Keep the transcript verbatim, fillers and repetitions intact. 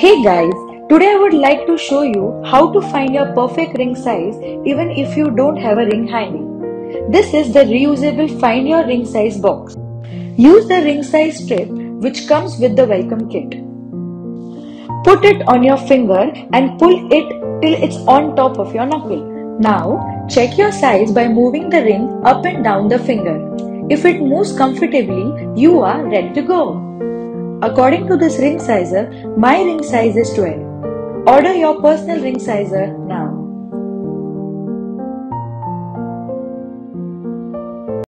Hey guys, today I would like to show you how to find your perfect ring size even if you don't have a ring hanging. This is the reusable Find Your Ring Size box. Use the ring size strip which comes with the welcome kit. Put it on your finger and pull it till it's on top of your knuckle. Now check your size by moving the ring up and down the finger. If it moves comfortably, you are ready to go. According to this ring sizer, my ring size is twelve. Order your personal ring sizer now.